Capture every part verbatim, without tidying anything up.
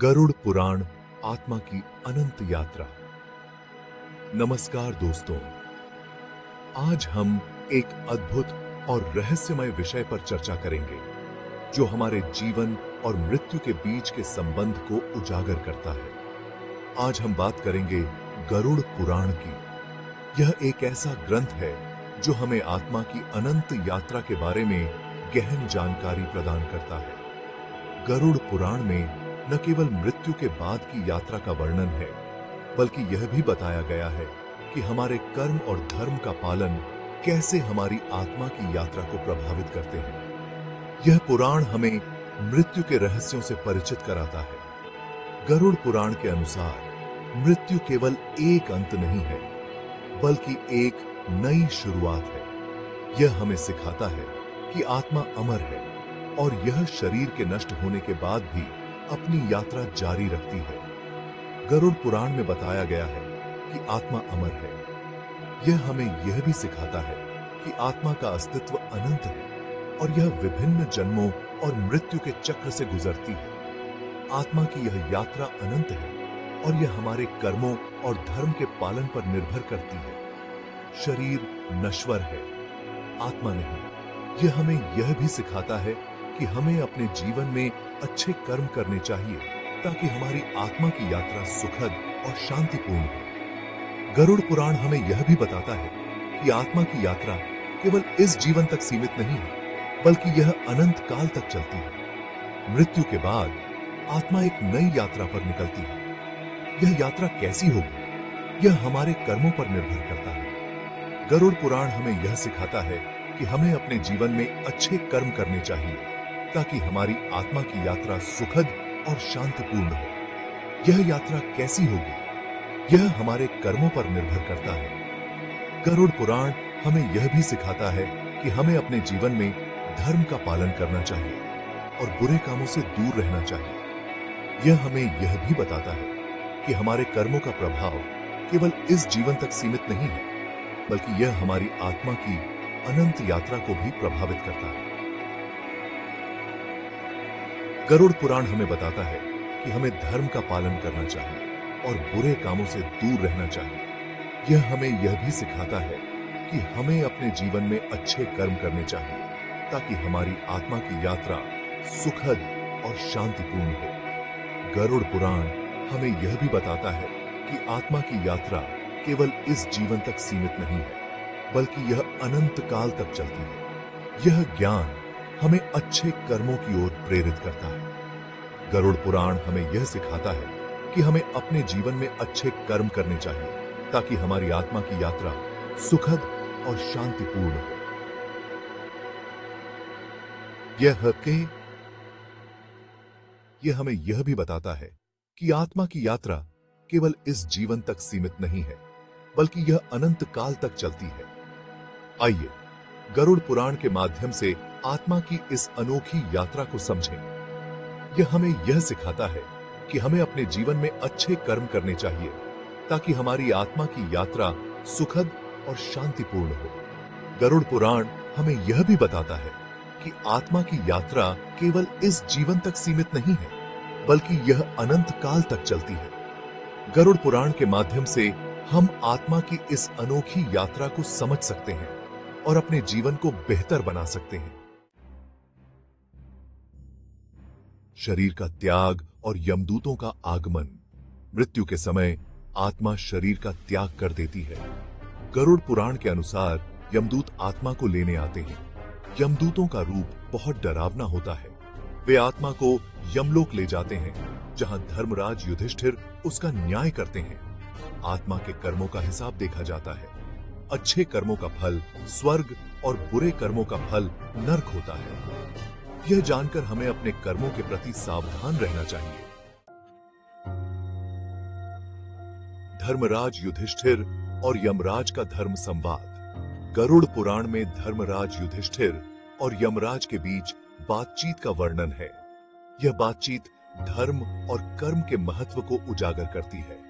गरुड़ पुराण आत्मा की अनंत यात्रा। नमस्कार दोस्तों, आज हम एक अद्भुत और रहस्यमय विषय पर चर्चा करेंगे जो हमारे जीवन और मृत्यु के बीच के संबंध को उजागर करता है। आज हम बात करेंगे गरुड़ पुराण की। यह एक ऐसा ग्रंथ है जो हमें आत्मा की अनंत यात्रा के बारे में गहन जानकारी प्रदान करता है। गरुड़ पुराण में न केवल मृत्यु के बाद की यात्रा का वर्णन है, बल्कि यह भी बताया गया है कि हमारे कर्म और धर्म का पालन कैसे हमारी आत्मा की यात्रा को प्रभावित करते हैं। यह पुराण हमें मृत्यु के रहस्यों से परिचित कराता है। गरुड़ पुराण के अनुसार मृत्यु केवल एक अंत नहीं है, बल्कि एक नई शुरुआत है। यह हमें सिखाता है कि आत्मा अमर है और यह शरीर के नष्ट होने के बाद भी अपनी यात्रा जारी रखती है। गरुड़ पुराण में बताया गया है कि आत्मा अमर है। यह हमें यह भी सिखाता है कि आत्मा का अस्तित्व अनंत है और यह विभिन्न जन्मों और मृत्यु के चक्र से गुजरती है। आत्मा की यह यात्रा अनंत है और यह हमारे कर्मों और धर्म के पालन पर निर्भर करती है। शरीर नश्वर है, आत्मा नहीं। यह हमें यह भी सिखाता है कि हमें अपने जीवन में अच्छे कर्म करने चाहिए ताकि हमारी आत्मा की यात्रा सुखद और शांतिपूर्ण हो। गरुड़ पुराण हमें यह भी बताता है कि आत्मा की यात्रा केवल इस जीवन तक सीमित नहीं है, बल्कि यह अनंत काल तक चलती है। मृत्यु के बाद आत्मा एक नई यात्रा पर निकलती है। यह यात्रा कैसी होगी, यह हमारे कर्मों पर निर्भर करता है। गरुड़ पुराण हमें यह सिखाता है कि हमें अपने जीवन में अच्छे कर्म करने चाहिए ताकि हमारी आत्मा की यात्रा सुखद और शांतिपूर्ण हो। यह यात्रा कैसी होगी, यह हमारे कर्मों पर निर्भर करता है। गरुड़ पुराण हमें यह भी सिखाता है कि हमें अपने जीवन में धर्म का पालन करना चाहिए और बुरे कामों से दूर रहना चाहिए। यह हमें यह भी बताता है कि हमारे कर्मों का प्रभाव केवल इस जीवन तक सीमित नहीं है, बल्कि यह हमारी आत्मा की अनंत यात्रा को भी प्रभावित करता है। गरुड़ पुराण हमें बताता है कि हमें धर्म का पालन करना चाहिए और बुरे कामों से दूर रहना चाहिए। यह हमें यह भी सिखाता है कि हमें अपने जीवन में अच्छे कर्म करने चाहिए ताकि हमारी आत्मा की यात्रा सुखद और शांतिपूर्ण हो। गरुड़ पुराण हमें यह भी बताता है कि आत्मा की यात्रा केवल इस जीवन तक सीमित नहीं है, बल्कि यह अनंत काल तक चलती है। यह ज्ञान हमें अच्छे कर्मों की ओर प्रेरित करता है। गरुड़ पुराण हमें यह सिखाता है कि हमें अपने जीवन में अच्छे कर्म करने चाहिए ताकि हमारी आत्मा की यात्रा सुखद और शांतिपूर्ण हो। यह के यह हमें यह भी बताता है कि आत्मा की यात्रा केवल इस जीवन तक सीमित नहीं है, बल्कि यह अनंत काल तक चलती है। आइए गरुड़ पुराण के माध्यम से आत्मा की इस अनोखी यात्रा को समझें। यह हमें यह सिखाता है कि हमें अपने जीवन में अच्छे कर्म करने चाहिए ताकि हमारी आत्मा की यात्रा सुखद और शांतिपूर्ण हो। गरुड़ पुराण हमें यह भी बताता है कि आत्मा की यात्रा केवल इस जीवन तक सीमित नहीं है, बल्कि यह अनंत काल तक चलती है। गरुड़ पुराण के माध्यम से हम आत्मा की इस अनोखी यात्रा को समझ सकते हैं और अपने जीवन को बेहतर बना सकते हैं। शरीर का त्याग और यमदूतों का आगमन। मृत्यु के समय आत्मा शरीर का त्याग कर देती है। गरुड़ पुराण के अनुसार यमदूत आत्मा को लेने आते हैं। यमदूतों का रूप बहुत डरावना होता है। वे आत्मा को यमलोक ले जाते हैं, जहां धर्मराज युधिष्ठिर उसका न्याय करते हैं। आत्मा के कर्मों का हिसाब देखा जाता है। अच्छे कर्मों का फल स्वर्ग और बुरे कर्मों का फल नरक होता है। यह जानकर हमें अपने कर्मों के प्रति सावधान रहना चाहिए। धर्मराज युधिष्ठिर और यमराज का धर्म संवाद। गरुड़ पुराण में धर्मराज युधिष्ठिर और यमराज के बीच बातचीत का वर्णन है। यह बातचीत धर्म और कर्म के महत्व को उजागर करती है।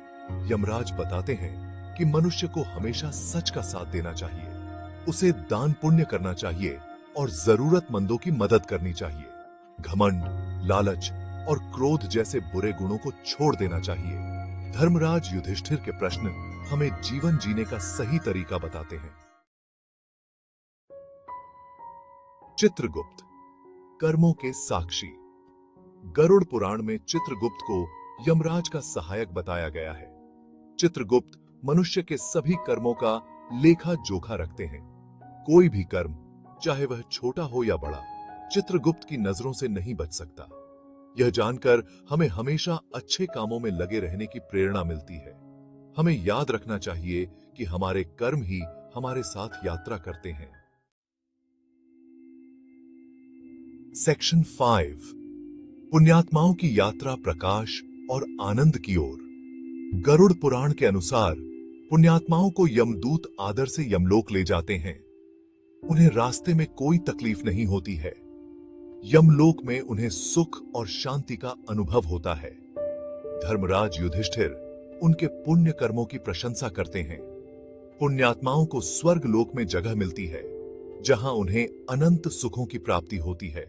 यमराज बताते हैं कि मनुष्य को हमेशा सच का साथ देना चाहिए, उसे दान पुण्य करना चाहिए और जरूरतमंदों की मदद करनी चाहिए। घमंड, लालच और क्रोध जैसे बुरे गुणों को छोड़ देना चाहिए। धर्मराज युधिष्ठिर के प्रश्न हमें जीवन जीने का सही तरीका बताते हैं। चित्रगुप्त, कर्मों के साक्षी। गरुड़ पुराण में चित्रगुप्त को यमराज का सहायक बताया गया है। चित्रगुप्त मनुष्य के सभी कर्मों का लेखा जोखा रखते हैं। कोई भी कर्म, चाहे वह छोटा हो या बड़ा, चित्रगुप्त की नजरों से नहीं बच सकता। यह जानकर हमें हमेशा अच्छे कामों में लगे रहने की प्रेरणा मिलती है। हमें याद रखना चाहिए कि हमारे कर्म ही हमारे साथ यात्रा करते हैं। सेक्शन फाइव, पुण्यात्माओं की यात्रा प्रकाश और आनंद की ओर। गरुड़ पुराण के अनुसार पुण्यात्माओं को यमदूत आदर से यमलोक ले जाते हैं। उन्हें रास्ते में कोई तकलीफ नहीं होती है। यमलोक में उन्हें सुख और शांति का अनुभव होता है। धर्मराज युधिष्ठिर उनके पुण्य कर्मों की प्रशंसा करते हैं। पुण्यात्माओं को स्वर्ग लोक में जगह मिलती है, जहां उन्हें अनंत सुखों की प्राप्ति होती है।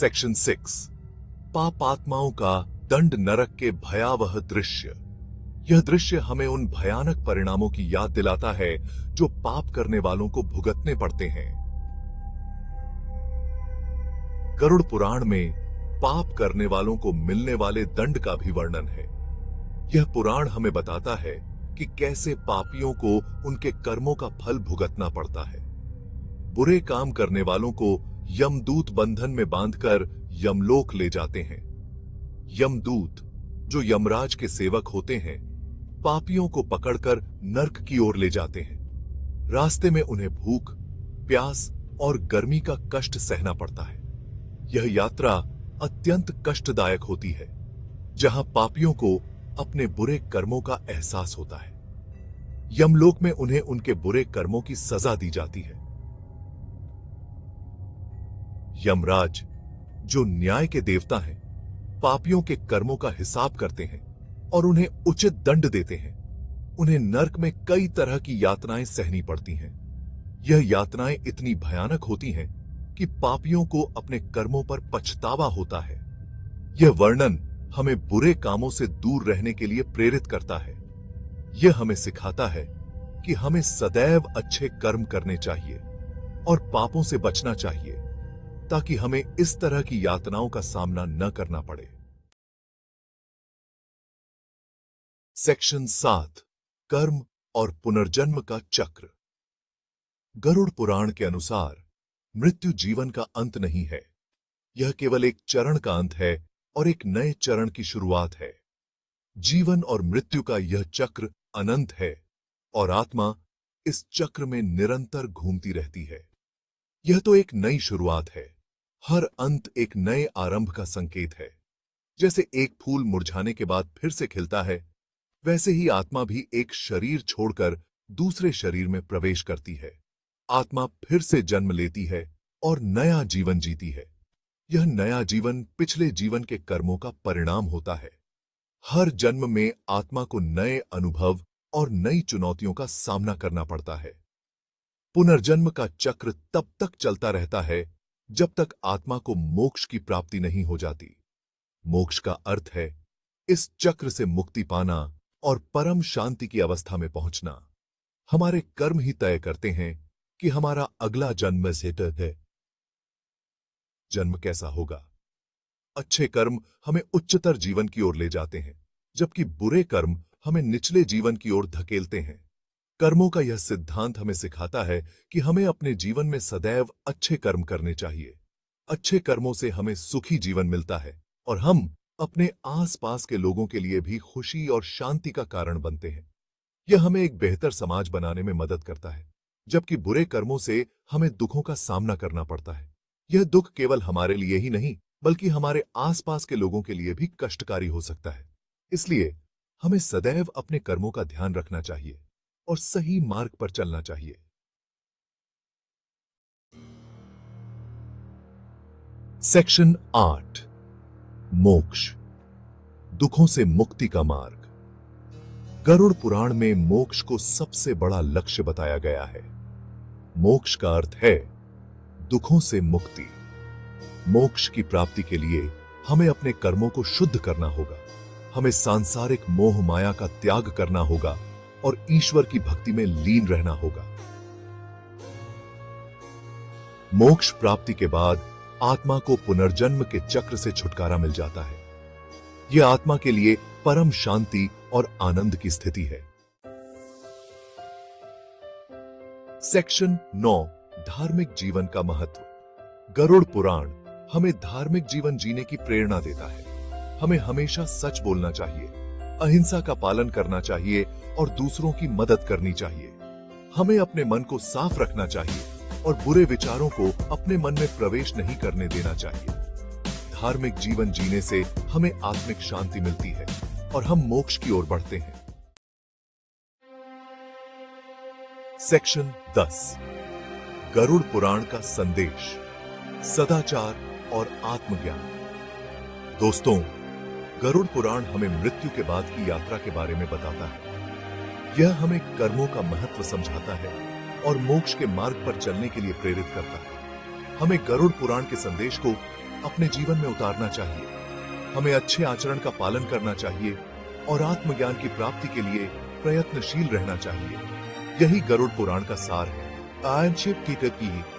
सेक्शन सिक्स, पापात्माओं का दंड नरक के भयावह दृश्य। यह दृश्य हमें उन भयानक परिणामों की याद दिलाता है जो पाप करने वालों को भुगतने पड़ते हैं। गरुड़ पुराण में पाप करने वालों को मिलने वाले दंड का भी वर्णन है। यह पुराण हमें बताता है कि कैसे पापियों को उनके कर्मों का फल भुगतना पड़ता है। बुरे काम करने वालों को यमदूत बंधन में बांधकर यमलोक ले जाते हैं। यमदूत, जो यमराज के सेवक होते हैं, पापियों को पकड़कर नर्क की ओर ले जाते हैं। रास्ते में उन्हें भूख, प्यास और गर्मी का कष्ट सहना पड़ता है। यह यात्रा अत्यंत कष्टदायक होती है, जहां पापियों को अपने बुरे कर्मों का एहसास होता है। यमलोक में उन्हें उनके बुरे कर्मों की सजा दी जाती है। यमराज, जो न्याय के देवता हैं, पापियों के कर्मों का हिसाब करते हैं और उन्हें उचित दंड देते हैं। उन्हें नर्क में कई तरह की यातनाएं सहनी पड़ती हैं। यह यातनाएं इतनी भयानक होती हैं कि पापियों को अपने कर्मों पर पछतावा होता है। यह वर्णन हमें बुरे कामों से दूर रहने के लिए प्रेरित करता है। यह हमें सिखाता है कि हमें सदैव अच्छे कर्म करने चाहिए और पापों से बचना चाहिए, ताकि हमें इस तरह की यातनाओं का सामना न करना पड़े। सेक्शन सात, कर्म और पुनर्जन्म का चक्र। गरुड़ पुराण के अनुसार मृत्यु जीवन का अंत नहीं है। यह केवल एक चरण का अंत है और एक नए चरण की शुरुआत है। जीवन और मृत्यु का यह चक्र अनंत है और आत्मा इस चक्र में निरंतर घूमती रहती है। यह तो एक नई शुरुआत है। हर अंत एक नए आरंभ का संकेत है। जैसे एक फूल मुरझाने के बाद फिर से खिलता है, वैसे ही आत्मा भी एक शरीर छोड़कर दूसरे शरीर में प्रवेश करती है। आत्मा फिर से जन्म लेती है और नया जीवन जीती है। यह नया जीवन पिछले जीवन के कर्मों का परिणाम होता है। हर जन्म में आत्मा को नए अनुभव और नई चुनौतियों का सामना करना पड़ता है। पुनर्जन्म का चक्र तब तक चलता रहता है जब तक आत्मा को मोक्ष की प्राप्ति नहीं हो जाती। मोक्ष का अर्थ है इस चक्र से मुक्ति पाना और परम शांति की अवस्था में पहुंचना। हमारे कर्म ही तय करते हैं कि हमारा अगला जन्म है जन्म कैसा होगा। अच्छे कर्म हमें उच्चतर जीवन की ओर ले जाते हैं, जबकि बुरे कर्म हमें निचले जीवन की ओर धकेलते हैं। कर्मों का यह सिद्धांत हमें सिखाता है कि हमें अपने जीवन में सदैव अच्छे कर्म करने चाहिए। अच्छे कर्मों से हमें सुखी जीवन मिलता है और हम अपने आसपास के लोगों के लिए भी खुशी और शांति का कारण बनते हैं। यह हमें एक बेहतर समाज बनाने में मदद करता है, जबकि बुरे कर्मों से हमें दुखों का सामना करना पड़ता है। यह दुख केवल हमारे लिए ही नहीं, बल्कि हमारे आसपास के लोगों के लिए भी कष्टकारी हो सकता है। इसलिए हमें सदैव अपने कर्मों का ध्यान रखना चाहिए और सही मार्ग पर चलना चाहिए। सेक्शन आठ, मोक्ष, दुखों से मुक्ति का मार्ग। गरुड़ पुराण में मोक्ष को सबसे बड़ा लक्ष्य बताया गया है। मोक्ष का अर्थ है दुखों से मुक्ति। मोक्ष की प्राप्ति के लिए हमें अपने कर्मों को शुद्ध करना होगा, हमें सांसारिक मोह माया का त्याग करना होगा और ईश्वर की भक्ति में लीन रहना होगा। मोक्ष प्राप्ति के बाद आत्मा को पुनर्जन्म के चक्र से छुटकारा मिल जाता है। यह आत्मा के लिए परम शांति और आनंद की स्थिति है। सेक्शन नौ, धार्मिक जीवन का महत्व। गरुड़ पुराण हमें धार्मिक जीवन जीने की प्रेरणा देता है। हमें हमेशा सच बोलना चाहिए, अहिंसा का पालन करना चाहिए और दूसरों की मदद करनी चाहिए। हमें अपने मन को साफ रखना चाहिए और बुरे विचारों को अपने मन में प्रवेश नहीं करने देना चाहिए। धार्मिक जीवन जीने से हमें आत्मिक शांति मिलती है और हम मोक्ष की ओर बढ़ते हैं। सेक्शन दस, गरुड़ पुराण का संदेश, सदाचार और आत्मज्ञान। दोस्तों, गरुड़ पुराण हमें मृत्यु के बाद की यात्रा के बारे में बताता है। यह हमें कर्मों का महत्व समझाता है और मोक्ष के मार्ग पर चलने के लिए प्रेरित करता है। हमें गरुड़ पुराण के संदेश को अपने जीवन में उतारना चाहिए। हमें अच्छे आचरण का पालन करना चाहिए और आत्मज्ञान की प्राप्ति के लिए प्रयत्नशील रहना चाहिए। यही गरुड़ पुराण का सार है।